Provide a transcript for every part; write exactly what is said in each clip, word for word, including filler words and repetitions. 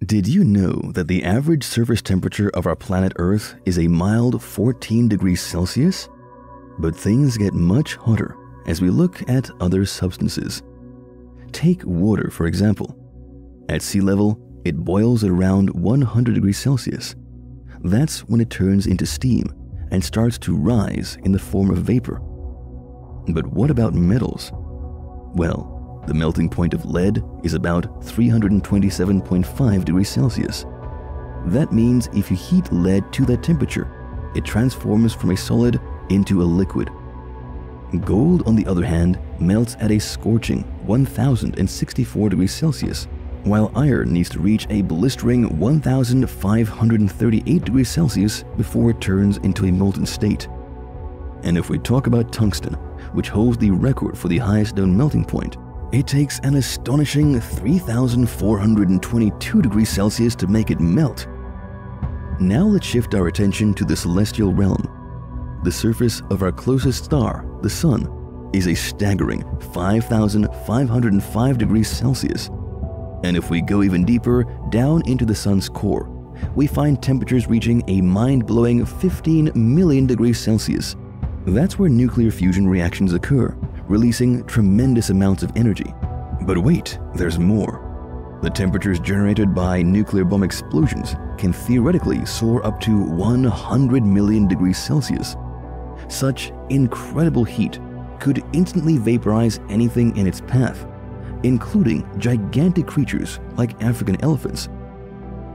Did you know that the average surface temperature of our planet Earth is a mild fourteen degrees Celsius? But things get much hotter as we look at other substances. Take water, for example. At sea level, it boils at around one hundred degrees Celsius. That's when it turns into steam and starts to rise in the form of vapor. But what about metals? Well, the melting point of lead is about three hundred twenty-seven point five degrees Celsius. That means if you heat lead to that temperature, it transforms from a solid into a liquid. Gold, on the other hand, melts at a scorching one thousand sixty-four degrees Celsius, while iron needs to reach a blistering one thousand five hundred thirty-eight degrees Celsius before it turns into a molten state. And if we talk about tungsten, which holds the record for the highest known melting point, it takes an astonishing three thousand four hundred twenty-two degrees Celsius to make it melt. Now let's shift our attention to the celestial realm. The surface of our closest star, the Sun, is a staggering five thousand five hundred five degrees Celsius. And if we go even deeper, down into the Sun's core, we find temperatures reaching a mind-blowing fifteen million degrees Celsius. That's where nuclear fusion reactions occur, releasing tremendous amounts of energy. But wait, there's more. The temperatures generated by nuclear bomb explosions can theoretically soar up to one hundred million degrees Celsius. Such incredible heat could instantly vaporize anything in its path, including gigantic creatures like African elephants.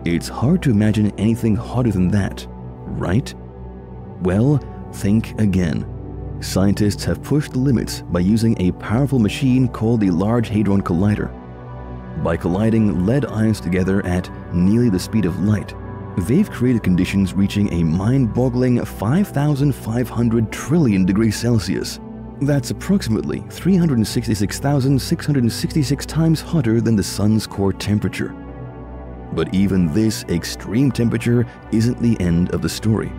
It's hard to imagine anything hotter than that, right? Well, think again. Scientists have pushed the limits by using a powerful machine called the Large Hadron Collider. By colliding lead ions together at nearly the speed of light, they've created conditions reaching a mind-boggling five thousand five hundred trillion degrees Celsius. That's approximately three hundred sixty-six thousand six hundred sixty-six times hotter than the Sun's core temperature. But even this extreme temperature isn't the end of the story.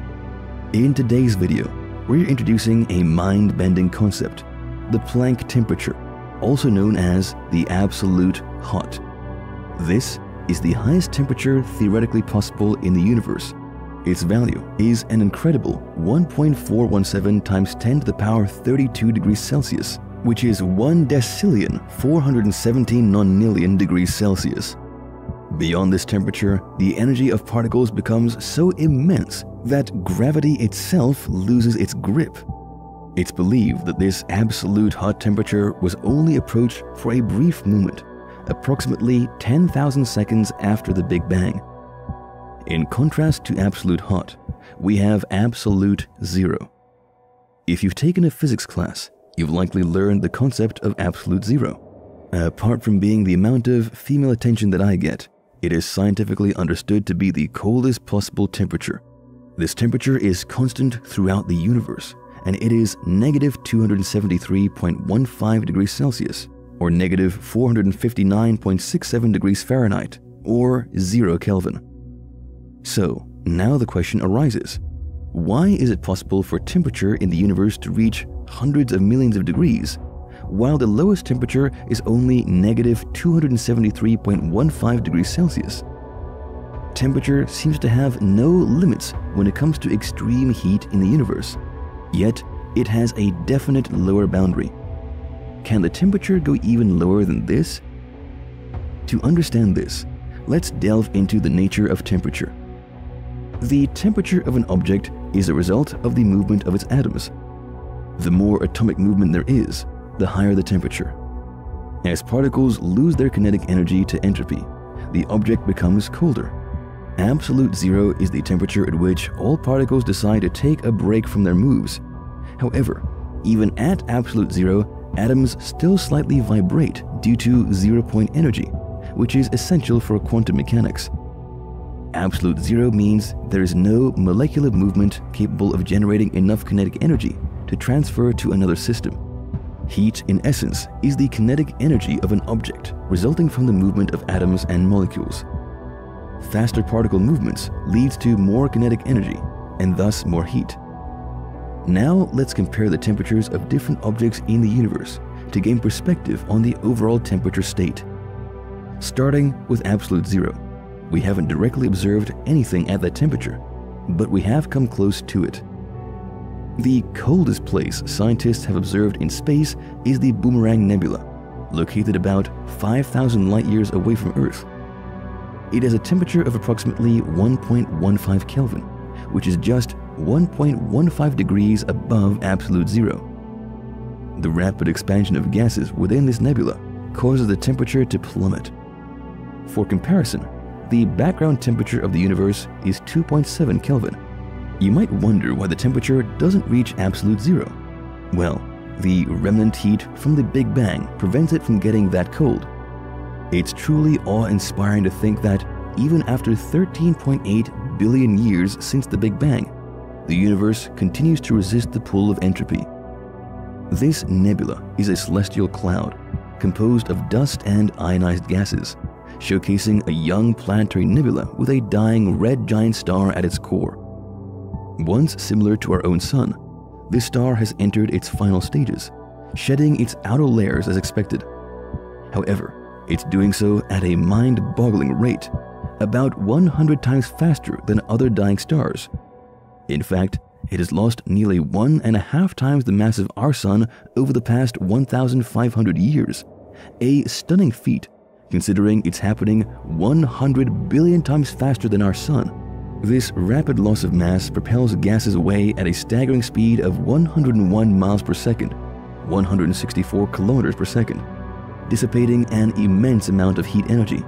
In today's video, we're introducing a mind-bending concept, the Planck temperature, also known as the absolute hot. This is the highest temperature theoretically possible in the universe. Its value is an incredible one point four one seven times ten to the power thirty-two degrees Celsius, which is one decillion four hundred seventeen nonillion degrees Celsius. Beyond this temperature, the energy of particles becomes so immense that gravity itself loses its grip. It's believed that this absolute hot temperature was only approached for a brief moment, approximately ten thousand seconds after the Big Bang. In contrast to absolute hot, we have absolute zero. If you've taken a physics class, you've likely learned the concept of absolute zero. Apart from being the amount of female attention that I get, it is scientifically understood to be the coldest possible temperature. This temperature is constant throughout the universe, and it is negative two hundred seventy-three point one five degrees Celsius, or negative four hundred fifty-nine point six seven degrees Fahrenheit, or zero Kelvin. So, now the question arises, why is it possible for temperature in the universe to reach hundreds of millions of degrees, while the lowest temperature is only negative two hundred seventy-three point one five degrees Celsius? Temperature seems to have no limits when it comes to extreme heat in the universe, yet it has a definite lower boundary. Can the temperature go even lower than this? To understand this, let's delve into the nature of temperature. The temperature of an object is a result of the movement of its atoms. The more atomic movement there is, the higher the temperature. As particles lose their kinetic energy to entropy, the object becomes colder. Absolute zero is the temperature at which all particles decide to take a break from their moves. However, even at absolute zero, atoms still slightly vibrate due to zero-point energy, which is essential for quantum mechanics. Absolute zero means there is no molecular movement capable of generating enough kinetic energy to transfer to another system. Heat, in essence, is the kinetic energy of an object resulting from the movement of atoms and molecules. Faster particle movements leads to more kinetic energy and thus more heat. Now let's compare the temperatures of different objects in the universe to gain perspective on the overall temperature state. Starting with absolute zero, We haven't directly observed anything at that temperature, but we have come close to it. The coldest place scientists have observed in space is the Boomerang Nebula, located about five thousand light-years away from Earth. It has a temperature of approximately one point one five Kelvin, which is just one point one five degrees above absolute zero. The rapid expansion of gases within this nebula causes the temperature to plummet. For comparison, the background temperature of the universe is two point seven Kelvin. You might wonder why the temperature doesn't reach absolute zero. Well, the remnant heat from the Big Bang prevents it from getting that cold. It's truly awe-inspiring to think that even after thirteen point eight billion years since the Big Bang, the universe continues to resist the pull of entropy. This nebula is a celestial cloud composed of dust and ionized gases, showcasing a young planetary nebula with a dying red giant star at its core. Once similar to our own Sun, this star has entered its final stages, shedding its outer layers as expected. However, it's doing so at a mind-boggling rate, about one hundred times faster than other dying stars. In fact, it has lost nearly one and a half times the mass of our Sun over the past one thousand five hundred years, a stunning feat considering it's happening one hundred billion times faster than our Sun. This rapid loss of mass propels gases away at a staggering speed of one hundred one miles per second, one hundred sixty-four kilometers per second, dissipating an immense amount of heat energy.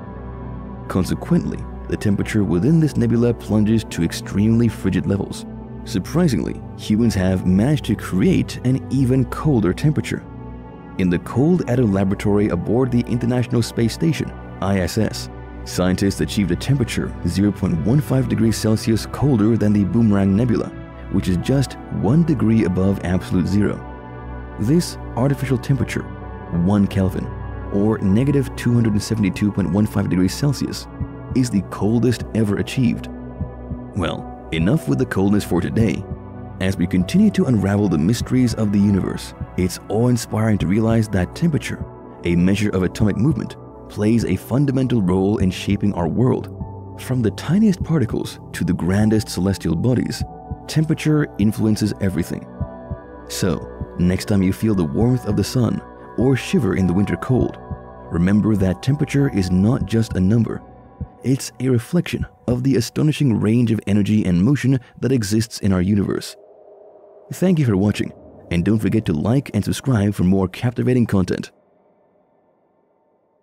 Consequently, the temperature within this nebula plunges to extremely frigid levels. Surprisingly, humans have managed to create an even colder temperature. In the Cold Atom Laboratory aboard the International Space Station, I S S, scientists achieved a temperature zero point one five degrees Celsius colder than the Boomerang Nebula, which is just one degree above absolute zero. This artificial temperature, one Kelvin, or negative two hundred seventy-two point one five degrees Celsius, is the coldest ever achieved. Well, enough with the coldness for today. As we continue to unravel the mysteries of the universe, it's awe-inspiring to realize that temperature, a measure of atomic movement, plays a fundamental role in shaping our world. From the tiniest particles to the grandest celestial bodies, temperature influences everything. So, next time you feel the warmth of the sun or shiver in the winter cold, remember that temperature is not just a number. It's a reflection of the astonishing range of energy and motion that exists in our universe. Thank you for watching, and don't forget to like and subscribe for more captivating content.